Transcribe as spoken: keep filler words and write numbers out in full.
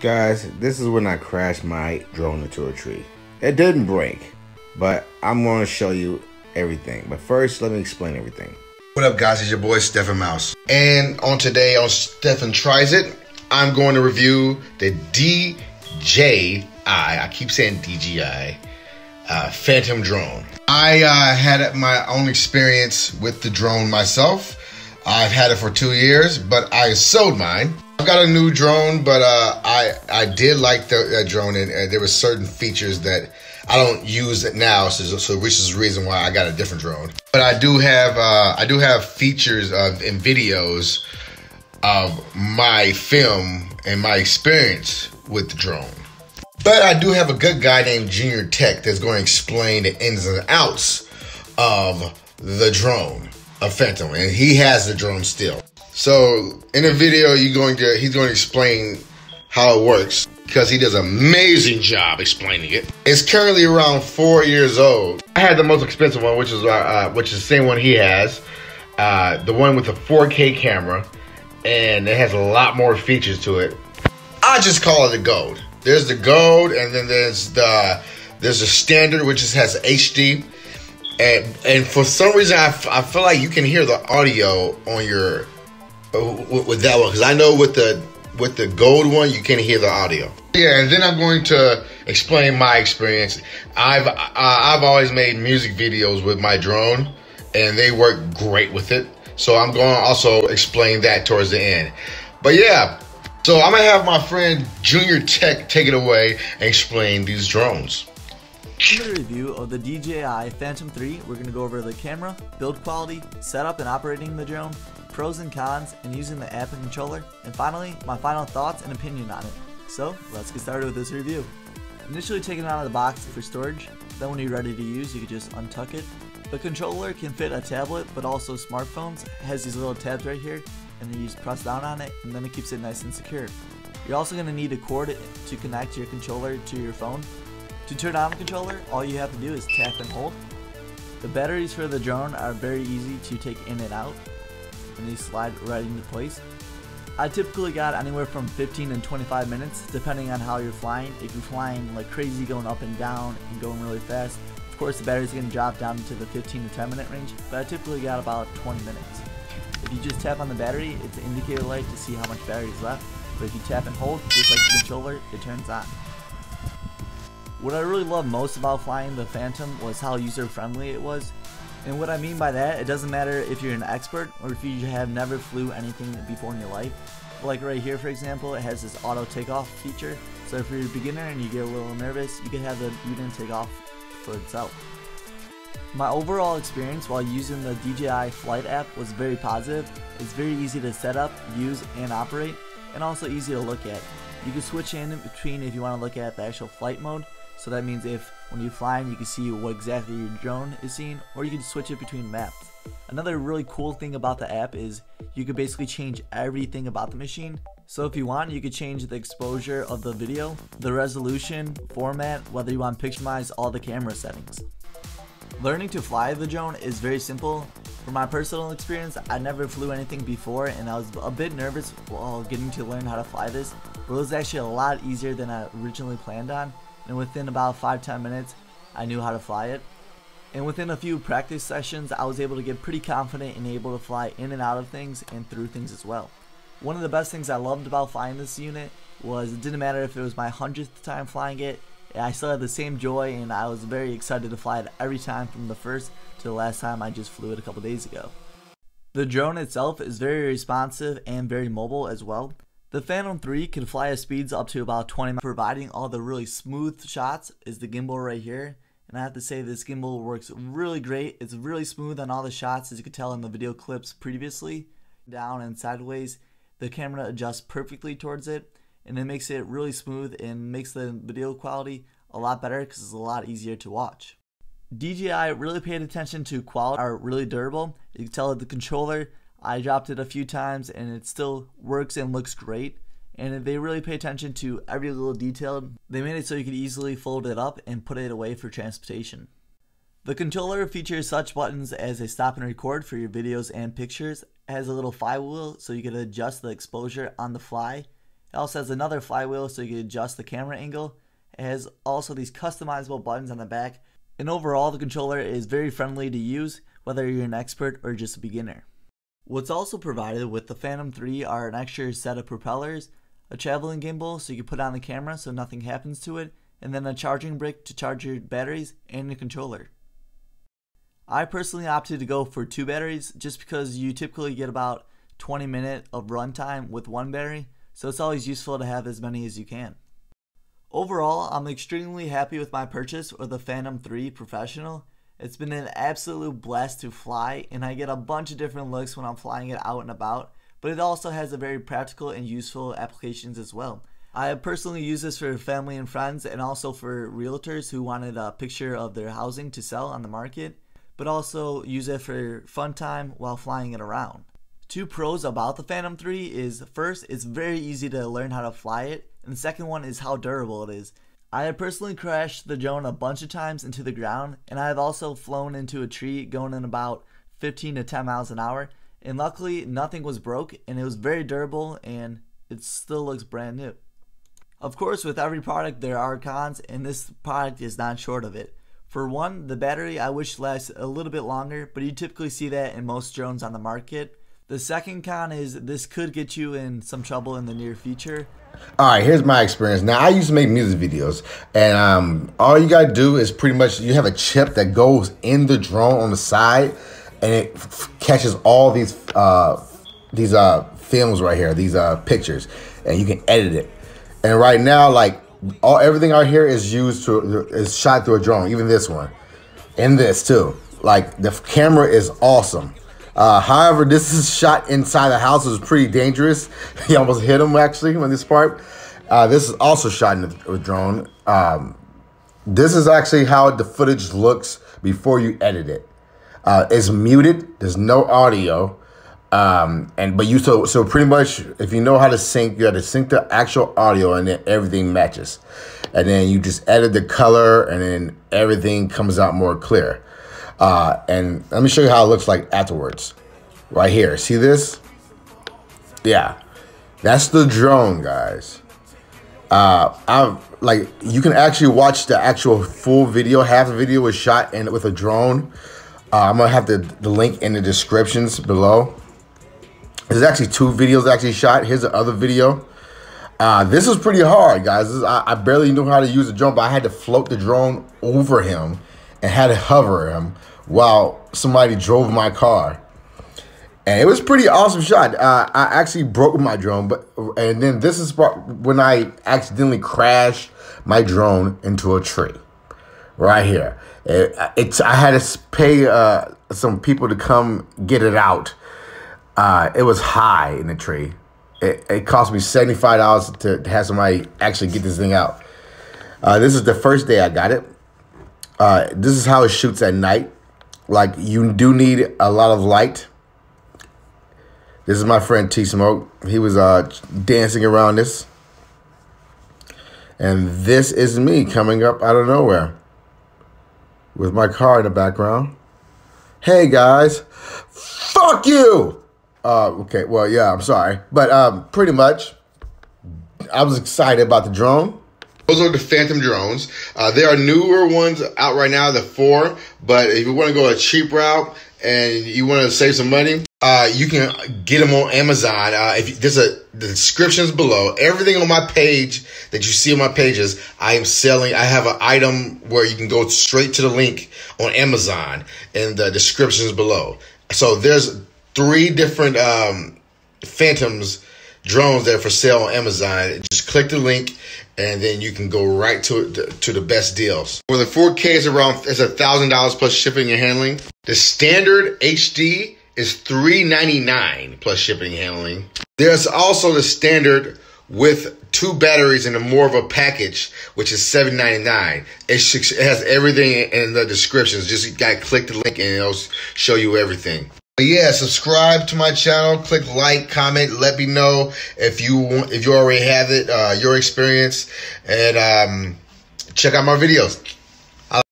Guys, this is when I crashed my drone into a tree. It didn't break, but I'm going to show you everything. But first, let me explain everything. What up, guys? It's your boy, Steph and Mouse. And on today on Steph Tries It, I'm going to review the D J I, I keep saying D J I, uh, Phantom drone. I uh, had my own experience with the drone myself. I've had it for two years, but I sold mine. I've got a new drone, but uh, I I did like the uh, drone, and uh, there were certain features that I don't use it now, so, so which is the reason why I got a different drone. But I do have uh, I do have features of and videos of my film and my experience with the drone. But I do have a good guy named Junior Tech that's going to explain the ins and outs of the drone, of Phantom, and he has the drone still. So in a video, you're going to he's going to explain how it works because he does an amazing job explaining it. It's currently around four years old. I had the most expensive one, which is uh, uh, which is the same one he has, uh, the one with the four K camera, and it has a lot more features to it. I just call it the gold. There's the gold, and then there's the there's the standard, which just has H D. And, and for some reason, I, f I feel like you can hear the audio on your with that one, because I know with the with the gold one you can't hear the audio. Yeah, and then I'm going to explain my experience. I've uh, I've always made music videos with my drone, and they work great with it. So I'm going to also explain that towards the end. But yeah, so I'm gonna have my friend Junior Tech take it away and explain these drones. In the review of the D J I Phantom three, we're going to go over the camera, build quality, setup and operating the drone, pros and cons, and using the app and controller, and finally, my final thoughts and opinion on it. So, let's get started with this review. Initially taken out of the box for storage, then when you're ready to use, you can just untuck it. The controller can fit a tablet, but also smartphones. It has these little tabs right here, and you just press down on it, and then it keeps it nice and secure. You're also going to need a cord to connect your controller to your phone. To turn on the controller, all you have to do is tap and hold. The batteries for the drone are very easy to take in and out, and they slide right into place. I typically got anywhere from fifteen and twenty-five minutes, depending on how you're flying. If you're flying like crazy, going up and down and going really fast, of course the battery's going to drop down into the fifteen to ten minute range, but I typically got about twenty minutes. If you just tap on the battery, it's an indicator light to see how much battery is left, but if you tap and hold, just like the controller, it turns on. What I really loved most about flying the Phantom was how user-friendly it was. And what I mean by that, it doesn't matter if you're an expert or if you have never flew anything before in your life. Like right here, for example, it has this auto takeoff feature. So if you're a beginner and you get a little nervous, you can have the unit take off for itself. My overall experience while using the D J I Flight app was very positive. It's very easy to set up, use, and operate, and also easy to look at. You can switch in between if you want to look at the actual flight mode. So that means if when you're flying you can see what exactly your drone is seeing, or you can switch it between maps. Another really cool thing about the app is you can basically change everything about the machine. So if you want, you could change the exposure of the video, the resolution, format, whether you want to pixelize, all the camera settings. Learning to fly the drone is very simple. From my personal experience, I never flew anything before and I was a bit nervous while getting to learn how to fly this, but it was actually a lot easier than I originally planned on. And within about five to ten minutes, I knew how to fly it. And within a few practice sessions, I was able to get pretty confident and able to fly in and out of things and through things as well. One of the best things I loved about flying this unit was it didn't matter if it was my hundredth time flying it, I still had the same joy, and I was very excited to fly it every time from the first to the last time I just flew it a couple days ago. The drone itself is very responsive and very mobile as well. The Phantom three can fly at speeds up to about twenty miles, providing all the really smooth shots is the gimbal right here. And I have to say this gimbal works really great. It's really smooth on all the shots, as you could tell in the video clips previously. Down and sideways, the camera adjusts perfectly towards it, and it makes it really smooth and makes the video quality a lot better because it's a lot easier to watch. D J I really paid attention to quality, are really durable. You can tell that the controller, I dropped it a few times and it still works and looks great, and they really pay attention to every little detail. They made it so you could easily fold it up and put it away for transportation. The controller features such buttons as a stop and record for your videos and pictures. It has a little flywheel so you can adjust the exposure on the fly. It also has another flywheel so you can adjust the camera angle. It has also these customizable buttons on the back. And overall, the controller is very friendly to use, whether you're an expert or just a beginner. What's also provided with the Phantom three are an extra set of propellers, a traveling gimbal so you can put on the camera so nothing happens to it, and then a charging brick to charge your batteries, and a controller. I personally opted to go for two batteries just because you typically get about twenty minutes of runtime with one battery, so it's always useful to have as many as you can. Overall, I'm extremely happy with my purchase of the Phantom three Professional. It's been an absolute blast to fly, and I get a bunch of different looks when I'm flying it out and about, but it also has a very practical and useful applications as well. I have personally used this for family and friends, and also for realtors who wanted a picture of their housing to sell on the market, but also use it for fun time while flying it around. Two pros about the Phantom three is, first, it's very easy to learn how to fly it, and the second one is how durable it is. I have personally crashed the drone a bunch of times into the ground, and I have also flown into a tree going in about fifteen to ten miles an hour, and luckily nothing was broke, and it was very durable, and it still looks brand new. Of course, with every product there are cons, and this product is not short of it. For one, the battery I wish lasts a little bit longer, but you typically see that in most drones on the market. The second con is this could get you in some trouble in the near future. All right, here's my experience. Now, I used to make music videos, and um, all you gotta do is pretty much you have a chip that goes in the drone on the side, and it f catches all these uh, these uh, films right here, these uh, pictures, and you can edit it. And right now, like all everything out here is used to is shot through a drone, even this one, and this too. Like the camera is awesome. Uh, however, this is shot inside the house, which is pretty dangerous. He almost hit him actually on this part. Uh, this is also shot in a drone. Um, this is actually how the footage looks before you edit it. Uh, it's muted. There's no audio. Um, and but you so so pretty much if you know how to sync, you have to sync the actual audio, and then everything matches. And then you just edit the color, and then everything comes out more clear. Uh, and let me show you how it looks like afterwards. Right here, see this? Yeah, that's the drone, guys. Uh, I've like you can actually watch the actual full video. Half the video was shot in with a drone. Uh, I'm gonna have the the link in the descriptions below. There's actually two videos actually shot. Here's the other video. Uh, this is pretty hard, guys. This is, I, I barely knew how to use the drone, but I had to float the drone over him and had to hover him while somebody drove my car, and it was a pretty awesome shot. Uh, I actually broke my drone, but and then this is when I accidentally crashed my drone into a tree, right here. It, it's I had to pay uh, some people to come get it out. Uh, it was high in the tree. It, it cost me seventy-five dollars to, to have somebody actually get this thing out. Uh, this is the first day I got it. Uh, this is how it shoots at night. Like, you do need a lot of light. This is my friend T-Smoke. He was uh, dancing around this. And this is me coming up out of nowhere with my car in the background. Hey, guys. Fuck you! Uh, okay, well, yeah, I'm sorry. But um, pretty much, I was excited about the drone. Those are the Phantom drones. Uh, there are newer ones out right now, the four, but if you want to go a cheap route and you want to save some money, uh, you can get them on Amazon. Uh, if you, there's a the descriptions below. Everything on my page that you see on my pages, I am selling. I have an item where you can go straight to the link on Amazon in the descriptions below. So there's three different um, Phantoms drones that are for sale on Amazon. Just click the link, and then you can go right to to the best deals. For the four K, is around it's a thousand dollars plus shipping and handling. The standard H D is three ninety-nine plus shipping and handling. There's also the standard with two batteries and a more of a package, which is seven ninety-nine. It has everything in the descriptions. Just gotta click the link, and it'll show you everything. But yeah, subscribe to my channel, click like, comment, let me know if you want, if you already have it, uh, your experience, and um, check out my videos.